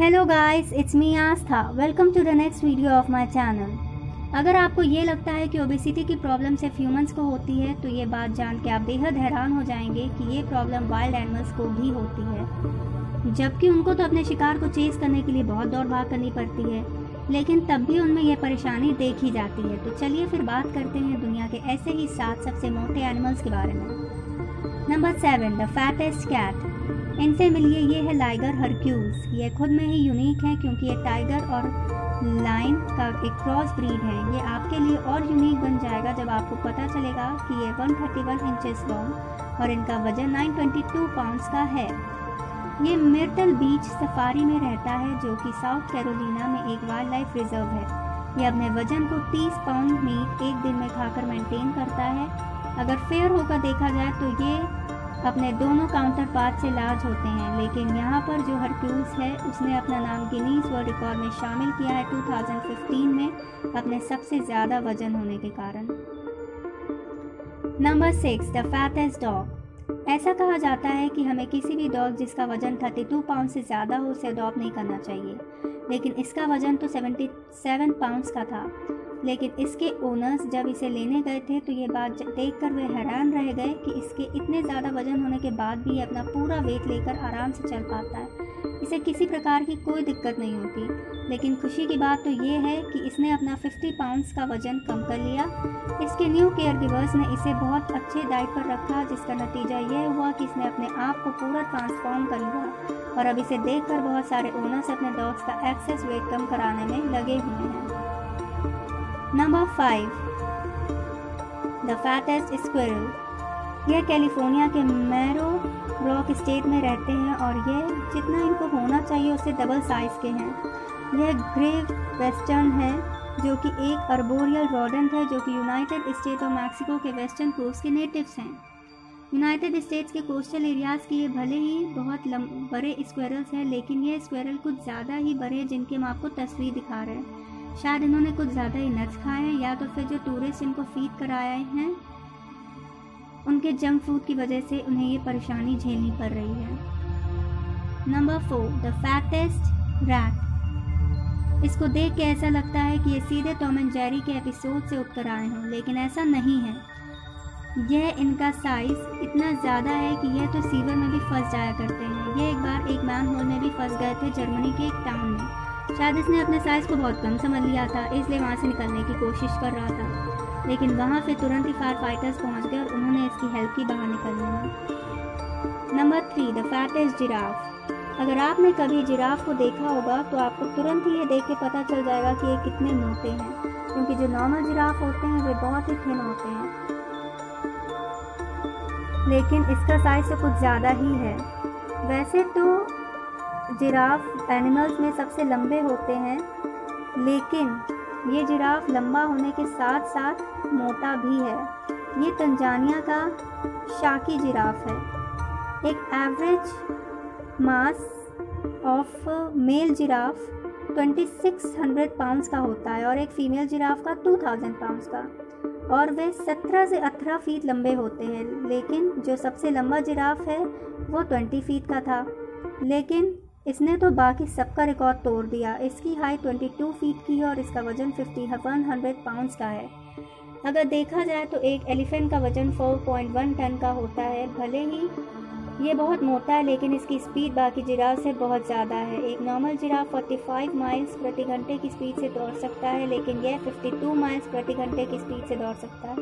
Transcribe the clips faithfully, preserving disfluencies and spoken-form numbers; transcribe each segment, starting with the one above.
Hello guys, it's me Aastha. Welcome to the next video of my channel. अगर आपको ये लगता है कि ओबेसिटी की प्रॉब्लम सिर्फ ह्यूमंस को होती है तो ये बात जान के आप बेहद हैरान हो जाएंगे कि ये प्रॉब्लम वाइल्ड एनिमल्स को भी होती है, जबकि उनको तो अपने शिकार को चेज करने के लिए बहुत दौड़ भाग करनी पड़ती है, लेकिन तब भी उनमें यह परेशानी देखी जाती है। तो चलिए फिर बात करते हैं दुनिया के ऐसे ही सात सबसे मोटे एनिमल्स के बारे में। Number seven, the fattest cat. इनसे मिलिए, ये है लाइगर हरक्यूल्स। ये खुद में ही यूनिक है क्योंकि ये टाइगर और लायन का एक क्रॉस ब्रीड है। ये आपके लिए और यूनिक बन जाएगा जब आपको पता चलेगा कि ये एक सौ इकतीस इंचेस लॉन्ग और इनका वजन नौ सौ बाईस पाउंड्स का है। ये मिर्टल बीच सफारी में रहता है जो कि साउथ कैरोलिना में एक वाइल्ड लाइफ रिजर्व है। ये अपने वजन को तीस पाउंड मीट एक दिन में खाकर मेंटेन करता है। अगर फेयर होकर देखा जाए तो ये अपने दोनों काउंटर पार्ट से लार्ज होते हैं, लेकिन यहाँ पर जो हरक्यूल्स है उसने अपना नाम गिनीज वर्ल्ड रिकॉर्ड में शामिल किया है दो हज़ार पंद्रह में अपने सबसे ज़्यादा वजन होने के कारण। Number six, the fattest dog. ऐसा कहा जाता है कि हमें किसी भी डॉग जिसका वज़न बत्तीस पाउंड से ज़्यादा हो उसे अडॉप्ट नहीं करना चाहिए, लेकिन इसका वज़न तो सतहत्तर पाउंड्स का था। लेकिन इसके ओनर्स जब इसे लेने गए थे तो ये बात देखकर वे हैरान रह गए कि इसके इतने ज़्यादा वजन होने के बाद भी ये अपना पूरा वेट लेकर आराम से चल पाता है, इसे किसी प्रकार की कोई दिक्कत नहीं होती। लेकिन खुशी की बात तो ये है कि इसने अपना पचास पाउंड्स का वज़न कम कर लिया। इसके न्यू केयर गिवर्स ने इसे बहुत अच्छे डाइट पर रखा, जिसका नतीजा यह हुआ कि इसने अपने आप को पूरा ट्रांसफॉर्म कर लिया और अब इसे देख कर बहुत सारे ओनर्स अपने डॉग्स का एक्सेस वेट कम कराने में लगे हुए हैं। Number five, the fattest squirrel. यह कैलिफोर्निया के मैरो रॉक स्टेट में रहते हैं और यह जितना इनको होना चाहिए उससे डबल साइज़ के हैं। यह ग्रे वेस्टर्न है जो कि एक अर्बोरियल रोडेंट है जो कि यूनाइटेड स्टेट और मैक्सिको के वेस्टर्न कोस्ट के नेटिव्स हैं। यूनाइटेड स्टेट्स के कोस्टल एरियाज़ के ये भले ही बहुत बड़े स्क्वेरल्स हैं, लेकिन यह स्क्वेरल कुछ ज़्यादा ही बड़े हैं जिनकी हम आपको तस्वीर दिखा रहे हैं। शायद इन्होंने कुछ ज़्यादा ही नट्स खाए हैं या तो फिर जो टूरिस्ट इनको फीड कराए हैं उनके जंक फूड की वजह से उन्हें ये परेशानी झेलनी पड़ रही है। Number four, the fattest rat. इसको देख के ऐसा लगता है कि ये सीधे टॉम एंड जेरी के एपिसोड से उठकर आए हों, लेकिन ऐसा नहीं है। यह इनका साइज़ इतना ज़्यादा है कि यह तो सीवर में भी फंस जाया करते हैं। यह एक बार एक मैन होल में भी फंस गए थे जर्मनी के एक टाउन में। शायद इसने अपने साइज़ को बहुत कम समझ लिया था, इसलिए वहाँ से निकलने की कोशिश कर रहा था, लेकिन वहाँ से तुरंत ही फायर फाइटर्स पहुँच गए और उन्होंने इसकी हेल्प की बाहर निकलने में। Number three, the fattest giraffe. अगर आपने कभी जिराफ को देखा होगा तो आपको तुरंत ही ये देख के पता चल जाएगा कि ये कितने मोटे हैं, क्योंकि जो नॉर्मल जिराफ होते हैं वे बहुत ही थिन होते हैं, लेकिन इसका साइज़ तो कुछ ज़्यादा ही है। वैसे तो जिराफ एनिमल्स में सबसे लंबे होते हैं, लेकिन ये जिराफ लंबा होने के साथ साथ मोटा भी है। ये तंजानिया का शाकी जिराफ है। एक average mass of male giraffe छब्बीस सौ पाउंड्स का होता है और एक फीमेल जिराफ का दो हज़ार पाउंड्स का, और वे सत्रह से अठारह फीट लंबे होते हैं। लेकिन जो सबसे लंबा जिराफ है वो बीस फीट का था, लेकिन इसने तो बाकी सबका रिकॉर्ड तोड़ दिया। इसकी हाइट बाईस फीट की है और इसका वज़न इक्यावन सौ पाउंड्स का है। अगर देखा जाए तो एक एलिफेंट का वज़न चार पॉइंट एक टन का होता है। भले ही ये बहुत मोटा है, लेकिन इसकी स्पीड बाकी जिराफ से बहुत ज़्यादा है। एक नॉर्मल जिराफ पैंतालीस माइल्स प्रति घंटे की स्पीड से दौड़ सकता है, लेकिन यह बावन माइल्स प्रति घंटे की स्पीड से दौड़ सकता है।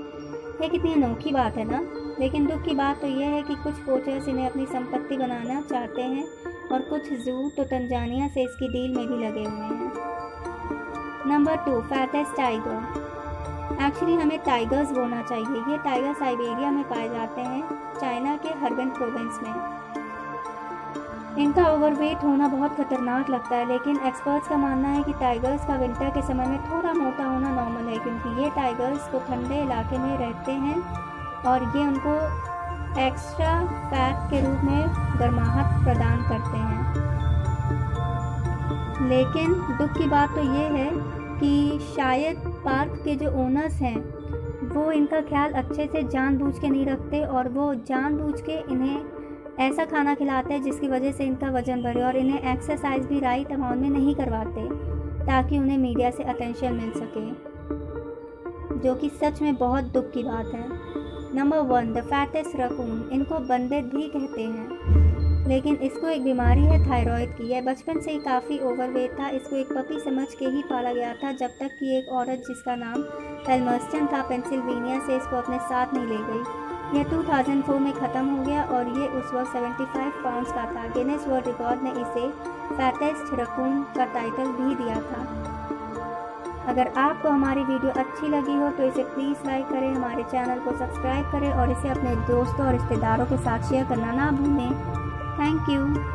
यह कितनी अनोखी बात है ना। लेकिन दुख की बात तो यह है कि कुछ पोचर्स इन्हें अपनी संपत्ति बनाना चाहते हैं और कुछ जू तो तंजानिया से इसकी डील में भी लगे हुए हैं। Number two, fattest tiger. Actually हमें टाइगर्स बोलना चाहिए। ये टाइगर साइबेरिया में पाए जाते हैं, चाइना के हार्बिन प्रोविंस में। इनका ओवरवेट होना बहुत खतरनाक लगता है, लेकिन एक्सपर्ट्स का मानना है कि टाइगर्स का विंटर के समय में थोड़ा मोटा होना नॉर्मल है, क्योंकि ये टाइगर्स को ठंडे इलाके में रहते हैं और ये उनको एक्स्ट्रा फैट के रूप में गर्माहट प्रदान करते हैं। लेकिन दुख की बात तो ये है कि शायद पार्क के जो ओनर्स हैं वो इनका ख्याल अच्छे से जानबूझ के नहीं रखते और वो जानबूझ के इन्हें ऐसा खाना खिलाते हैं जिसकी वजह से इनका वजन बढ़े, और इन्हें एक्सरसाइज भी राइट अमाउंट में नहीं करवाते ताकि उन्हें मीडिया से अटेंशन मिल सके, जो कि सच में बहुत दुख की बात है। Number one, the fattest raccoon. इनको बंदर भी कहते हैं, लेकिन इसको एक बीमारी है थायराइड की। यह बचपन से ही काफ़ी ओवरवेट था। इसको एक पपी समझ के ही पाला गया था, जब तक कि एक औरत जिसका नाम एल्मस्टन था, पेंसिल्वेनिया से इसको अपने साथ नहीं ले गई। यह दो हज़ार चार में ख़त्म हो गया और ये उस वक्त पचहत्तर पाउंड्स का था। गिनेस वर्ल्ड रिकॉर्ड ने इसे फैटेस्ट रकून का टाइटल भी दिया था। अगर आपको हमारी वीडियो अच्छी लगी हो तो इसे प्लीज़ लाइक करें, हमारे चैनल को सब्सक्राइब करें और इसे अपने दोस्तों और रिश्तेदारों के साथ शेयर करना ना भूलें। Thank you.